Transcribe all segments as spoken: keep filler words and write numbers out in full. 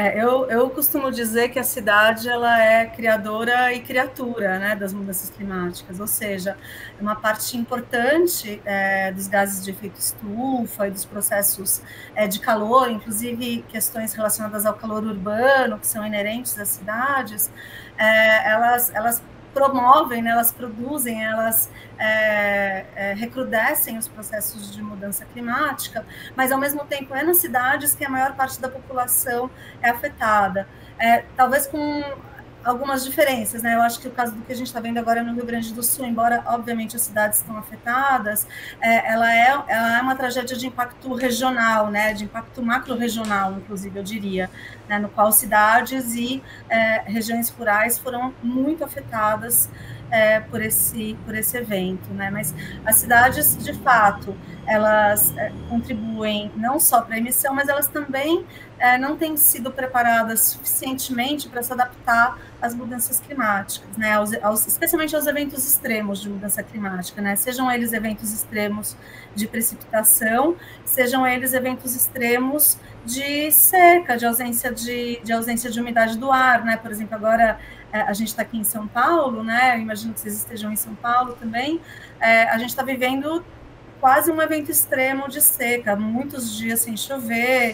É, eu, eu costumo dizer que a cidade ela é criadora e criatura, né, das mudanças climáticas, ou seja, uma parte importante é, dos gases de efeito estufa e dos processos é, de calor, inclusive questões relacionadas ao calor urbano, que são inerentes às cidades, é, elas, elas promovem, né, elas produzem, elas é, é, recrudescem os processos de mudança climática, mas, ao mesmo tempo, é nas cidades que a maior parte da população é afetada. É, talvez com algumas diferenças, né? Eu acho que o caso do que a gente está vendo agora no Rio Grande do Sul, embora, obviamente, as cidades estão afetadas, é, ela, é, ela é uma tragédia de impacto regional, né? De impacto macro-regional, inclusive, eu diria, né? No qual cidades e é, regiões rurais foram muito afetadas é, por, esse, por esse evento, né? Mas as cidades, de fato, elas é, contribuem não só para a emissão, mas elas também É, não têm sido preparadas suficientemente para se adaptar às mudanças climáticas, né? aos, aos, especialmente aos eventos extremos de mudança climática, né? Sejam eles eventos extremos de precipitação, sejam eles eventos extremos de seca, de ausência de, de, ausência de umidade do ar, né? Por exemplo, agora é, a gente está aqui em São Paulo, né? Eu imagino que vocês estejam em São Paulo também, é, a gente está vivendo quase um evento extremo de seca, muitos dias sem chover,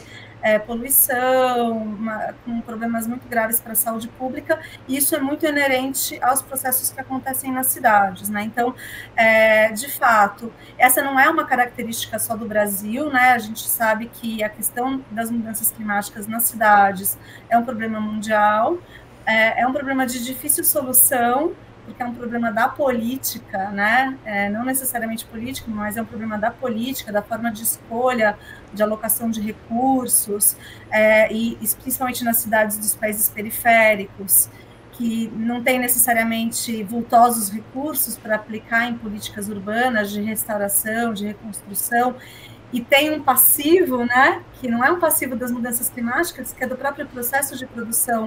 É, poluição, uma, com problemas muito graves para a saúde pública, e isso é muito inerente aos processos que acontecem nas cidades, né? Então, é, de fato, essa não é uma característica só do Brasil, né? A gente sabe que a questão das mudanças climáticas nas cidades é um problema mundial, é, é um problema de difícil solução, porque é um problema da política, né? É, não necessariamente político, mas é um problema da política, da forma de escolha, de alocação de recursos, é, e principalmente nas cidades dos países periféricos, que não tem necessariamente vultosos recursos para aplicar em políticas urbanas de restauração, de reconstrução, e tem um passivo, né, que não é um passivo das mudanças climáticas, que é do próprio processo de produção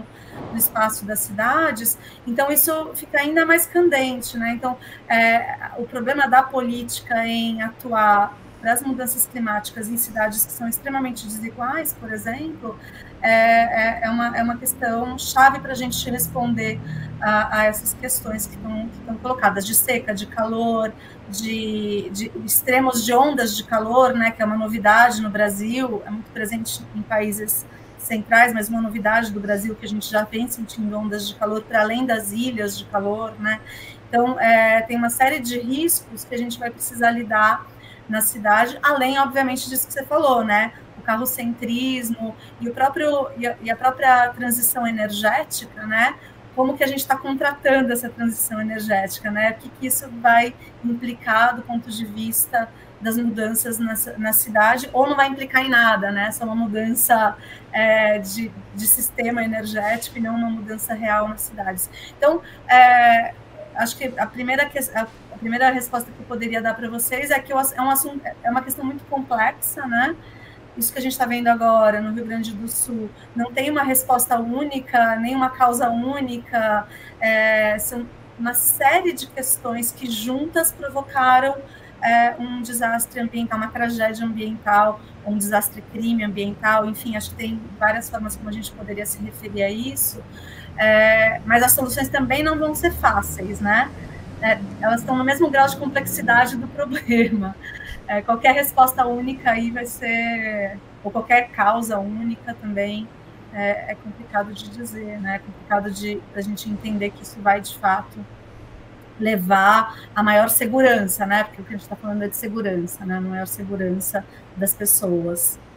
do espaço das cidades, então isso fica ainda mais candente, né? Então, é, o problema da política em atuar das mudanças climáticas em cidades que são extremamente desiguais, por exemplo, é, é, uma, é uma questão chave para a gente responder a, a essas questões que estão, que estão colocadas, de seca, de calor, de, de extremos de ondas de calor, né, que é uma novidade no Brasil, é muito presente em países centrais, mas uma novidade do Brasil que a gente já vem sentindo ondas de calor para além das ilhas de calor, né? Então, é, tem uma série de riscos que a gente vai precisar lidar na cidade, além, obviamente, disso que você falou, né? O carrocentrismo e, o próprio, e, a, e a própria transição energética, né? Como que a gente está contratando essa transição energética, né? O que, que isso vai implicar do ponto de vista das mudanças na, na cidade, ou não vai implicar em nada, né? Só uma mudança é, de, de sistema energético e não uma mudança real nas cidades. Então, é, acho que a primeira questão, a primeira resposta que eu poderia dar para vocês é que é, um assunto, é uma questão muito complexa, né? Isso que a gente está vendo agora no Rio Grande do Sul, não tem uma resposta única, nem uma causa única, é, são uma série de questões que juntas provocaram é, um desastre ambiental, uma tragédia ambiental, um desastre crime ambiental, enfim, acho que tem várias formas como a gente poderia se referir a isso, é, mas as soluções também não vão ser fáceis, né? É, elas estão no mesmo grau de complexidade do problema. É, qualquer resposta única aí vai ser, ou qualquer causa única também, é, é complicado de dizer, né? É complicado de a gente entender que isso vai, de fato, levar a maior segurança, né? Porque o que a gente está falando é de segurança, né? A maior segurança das pessoas.